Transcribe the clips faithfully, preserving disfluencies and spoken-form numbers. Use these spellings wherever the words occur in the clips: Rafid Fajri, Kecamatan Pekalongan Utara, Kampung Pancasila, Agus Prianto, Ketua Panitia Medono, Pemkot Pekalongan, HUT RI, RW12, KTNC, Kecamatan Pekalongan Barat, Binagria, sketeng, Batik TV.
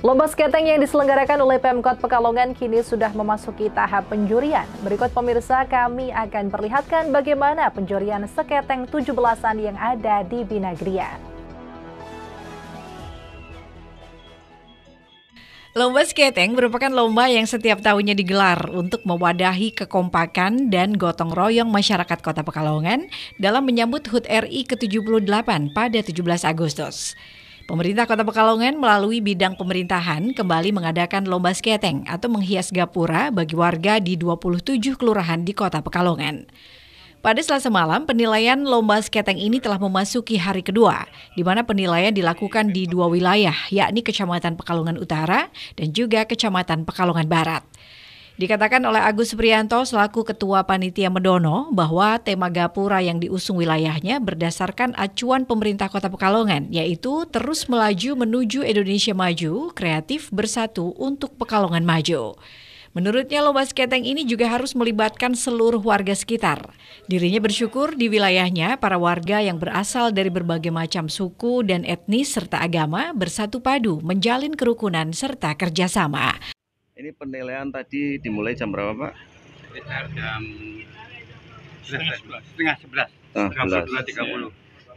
Lomba sketeng yang diselenggarakan oleh Pemkot Pekalongan kini sudah memasuki tahap penjurian. Berikut pemirsa, kami akan perlihatkan bagaimana penjurian sketeng tujuh belasan yang ada di Binagria. Lomba sketeng merupakan lomba yang setiap tahunnya digelar untuk mewadahi kekompakan dan gotong royong masyarakat Kota Pekalongan dalam menyambut H U T R I ke tujuh puluh delapan pada tujuh belas Agustus. Pemerintah Kota Pekalongan melalui bidang pemerintahan kembali mengadakan lomba sketeng atau menghias gapura bagi warga di dua puluh tujuh kelurahan di Kota Pekalongan. Pada Selasa malam, penilaian lomba sketeng ini telah memasuki hari kedua, di mana penilaian dilakukan di dua wilayah, yakni Kecamatan Pekalongan Utara dan juga Kecamatan Pekalongan Barat. Dikatakan oleh Agus Prianto selaku Ketua Panitia Medono bahwa tema gapura yang diusung wilayahnya berdasarkan acuan pemerintah Kota Pekalongan, yaitu terus melaju menuju Indonesia maju, kreatif bersatu untuk Pekalongan maju. Menurutnya lomba sketeng ini juga harus melibatkan seluruh warga sekitar. Dirinya bersyukur di wilayahnya para warga yang berasal dari berbagai macam suku dan etnis serta agama bersatu padu menjalin kerukunan serta kerjasama. Ini penilaian tadi dimulai jam berapa, Pak? Sekitar jam setengah sebelas, tiga puluh dua tiga puluh.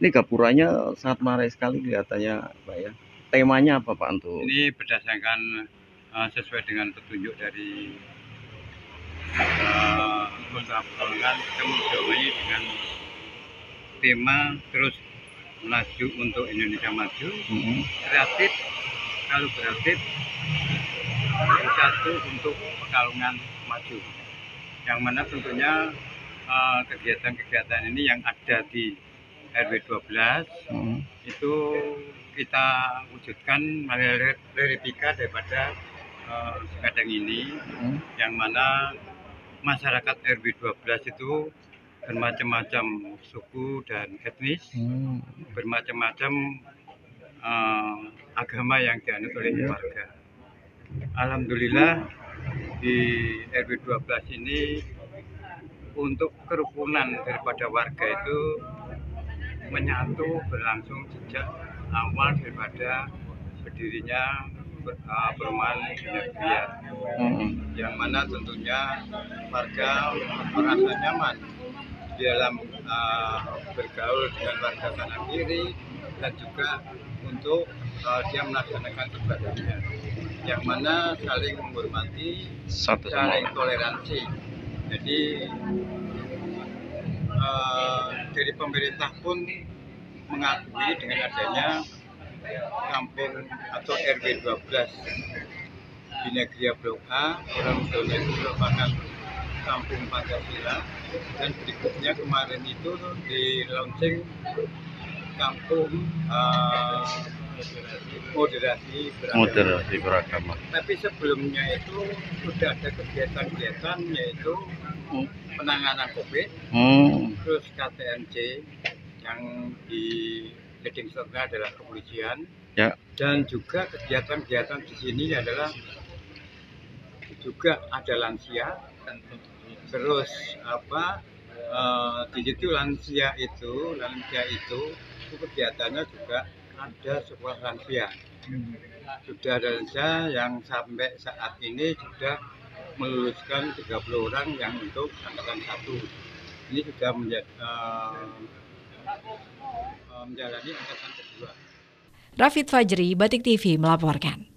Ini gapuranya sangat menarik sekali kelihatannya, Pak, ya. Temanya apa, Pak, untuk? Ini berdasarkan sesuai dengan petunjuk dari Kota Pekalongan, kita menjawabnya dengan tema terus melaju untuk Indonesia maju, mm-hmm. kreatif, kolaboratif, bersatu untuk Pekalongan maju. Yang mana tentunya kegiatan-kegiatan uh, ini yang ada di R W dua belas, mm-hmm. itu kita wujudkan melalui replika daripada sketeng ini, hmm. yang mana masyarakat R W dua belas itu bermacam-macam suku dan etnis, hmm. bermacam-macam uh, agama yang dianut oleh warga. Alhamdulillah di R W dua belas ini untuk kerukunan daripada warga itu menyatu berlangsung sejak awal daripada berdirinya perumahan Binagria, hmm. yang mana tentunya warga merasa nyaman di dalam uh, bergaul dengan warga kanan kiri dan juga untuk uh, dia melaksanakan ibadahnya, yang mana saling menghormati, Satu saling semua. toleransi. Jadi uh, dari pemerintah pun mengakui dengan adanya kampung atau R W dua belas Binagria Blok A, orang Medono itu merupakan Kampung Pancasila, dan berikutnya kemarin itu di launching Kampung uh, Moderasi Beragama. Moderasi Beragama. Tapi sebelumnya itu sudah ada kegiatan-kegiatan, yaitu hmm. penanganan COVID, hmm. terus K T N C yang di leading serta adalah kepolisian, ya. Dan juga kegiatan-kegiatan di sini adalah juga ada lansia, terus apa uh, di situ lansia itu lansia itu kegiatannya juga ada sebuah lansia, sudah ada lansia yang sampai saat ini sudah meluluskan tiga puluh orang yang untuk angkatan satu ini sudah menjadi uh, menjalani angkatan kedua. Rafid Fajri, Batik T V melaporkan.